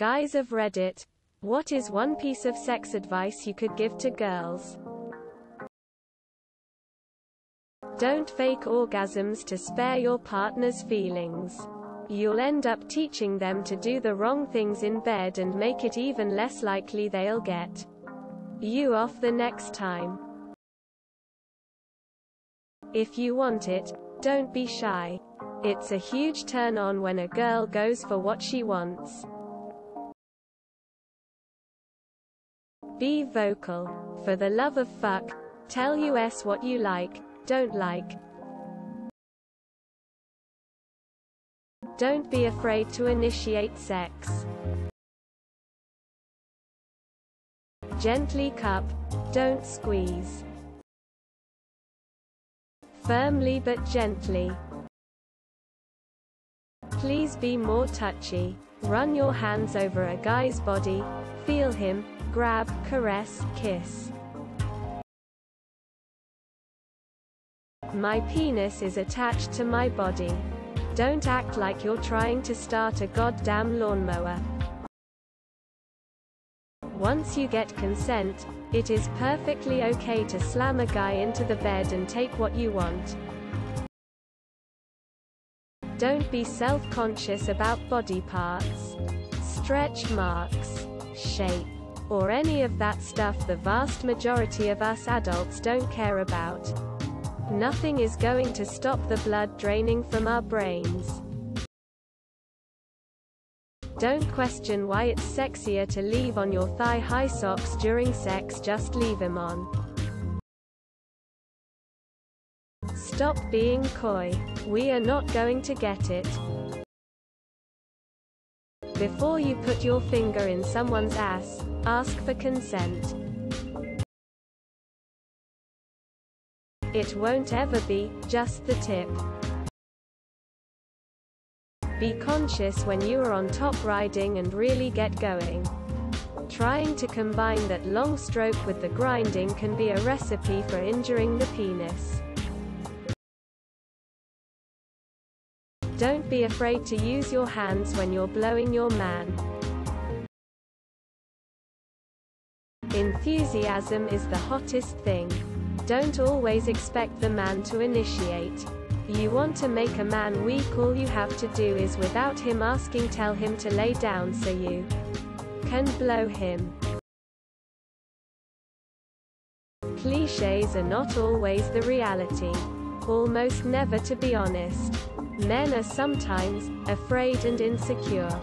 Guys of Reddit, what is one piece of sex advice you could give to girls? Don't fake orgasms to spare your partner's feelings. You'll end up teaching them to do the wrong things in bed and make it even less likely they'll get you off the next time. If you want it, don't be shy. It's a huge turn-on when a girl goes for what she wants. Be vocal. For the love of fuck, tell us what you like, don't like. Don't be afraid to initiate sex. Gently cup, don't squeeze. Firmly but gently. Please be more touchy. Run your hands over a guy's body, feel him, grab, caress, kiss. My penis is attached to my body. Don't act like you're trying to start a goddamn lawnmower. Once you get consent, it is perfectly okay to slam a guy into the bed and take what you want. Don't be self-conscious about body parts, stretch marks, shape, or any of that stuff the vast majority of us adults don't care about. Nothing is going to stop the blood draining from our brains. Don't question why it's sexier to leave on your thigh-high socks during sex, just leave them on. Stop being coy. We are not going to get it. Before you put your finger in someone's ass, ask for consent. It won't ever be just the tip. Be conscious when you are on top riding and really get going. Trying to combine that long stroke with the grinding can be a recipe for injuring the penis. Don't be afraid to use your hands when you're blowing your man. Enthusiasm is the hottest thing. Don't always expect the man to initiate. You want to make a man weak, all you have to do is without him asking tell him to lay down so you can blow him. Clichés are not always the reality. Almost never, to be honest. Men are sometimes afraid and insecure.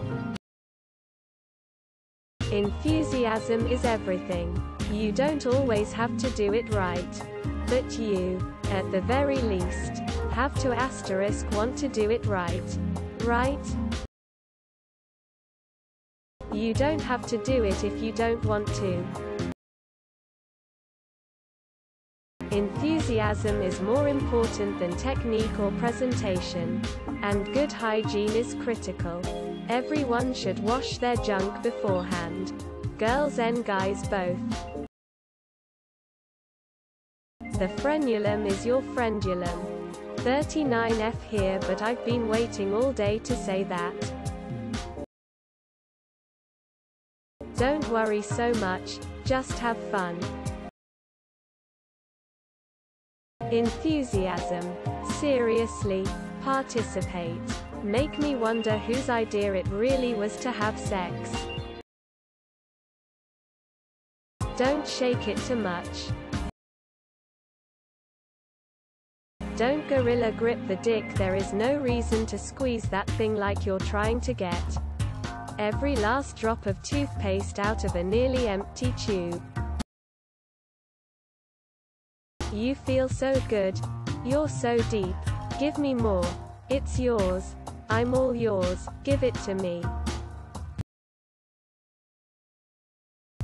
Enthusiasm is everything. You don't always have to do it right. But you, at the very least, have to asterisk want to do it right. Right? You don't have to do it if you don't want to. Enthusiasm is more important than technique or presentation. And good hygiene is critical. Everyone should wash their junk beforehand. Girls and guys both. The frenulum is your frenulum. 39F here, but I've been waiting all day to say that. Don't worry so much, just have fun. Enthusiasm. Seriously, participate. Make me wonder whose idea it really was to have sex. Don't shake it too much. Don't gorilla grip the dick, there is no reason to squeeze that thing like you're trying to get every last drop of toothpaste out of a nearly empty tube. You feel so good. You're so deep. Give me more. It's yours. I'm all yours. Give it to me.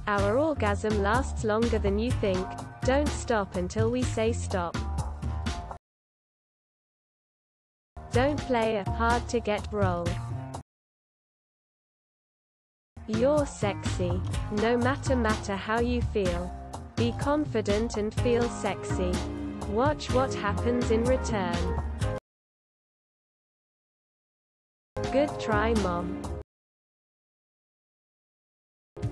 Our orgasm lasts longer than you think. Don't stop until we say stop. Don't play a hard-to-get role. You're sexy, no matter how you feel. Be confident and feel sexy. Watch what happens in return. Good try, Mom.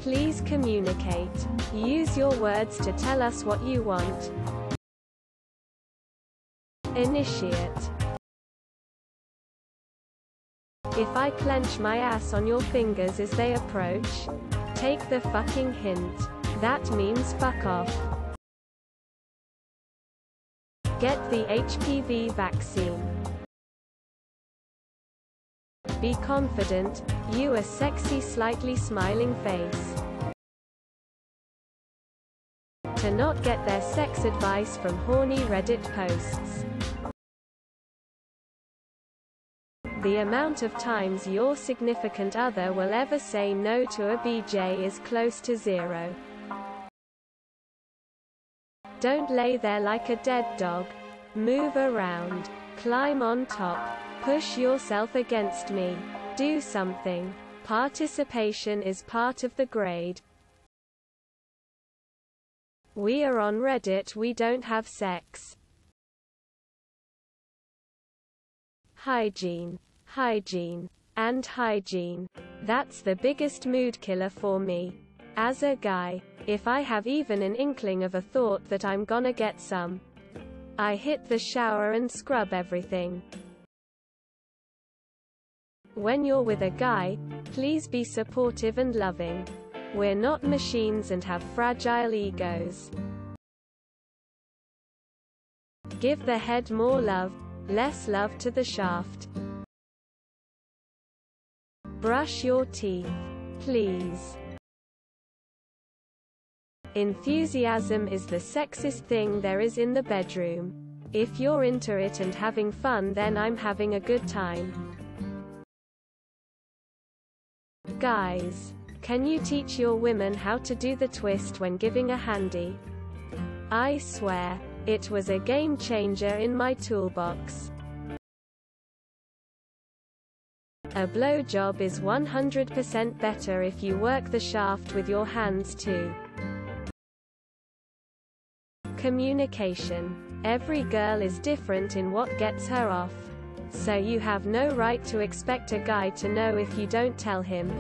Please communicate. Use your words to tell us what you want. Initiate. If I clench my ass on your fingers as they approach, take the fucking hint. That means fuck off. Get the HPV vaccine. Be confident, you a sexy slightly smiling face. To not get their sex advice from horny Reddit posts. The amount of times your significant other will ever say no to a BJ is close to zero. Don't lay there like a dead dog. Move around. Climb on top. Push yourself against me. Do something. Participation is part of the grade. We are on Reddit, we don't have sex. Hygiene. Hygiene. And hygiene. That's the biggest mood killer for me. As a guy, if I have even an inkling of a thought that I'm gonna get some, I hit the shower and scrub everything. When you're with a guy, please be supportive and loving. We're not machines and have fragile egos. Give the head more love, less love to the shaft. Brush your teeth, please. Enthusiasm is the sexiest thing there is in the bedroom. If you're into it and having fun, then I'm having a good time. Guys, can you teach your women how to do the twist when giving a handy? I swear, it was a game changer in my toolbox. A blowjob is 100% better if you work the shaft with your hands too. Communication. Every girl is different in what gets her off. So you have no right to expect a guy to know if you don't tell him.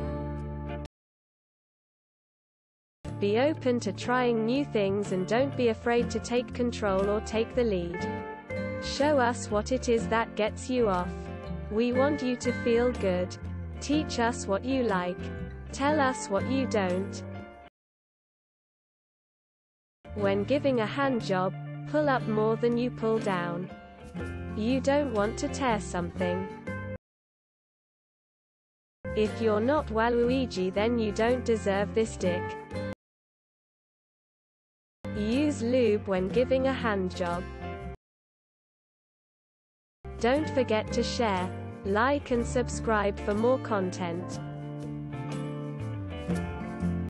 Be open to trying new things and don't be afraid to take control or take the lead. Show us what it is that gets you off. We want you to feel good. Teach us what you like. Tell us what you don't. When giving a handjob, pull up more than you pull down. You don't want to tear something. If you're not Waluigi, then you don't deserve this dick. Use lube when giving a handjob. Don't forget to share, like and subscribe for more content.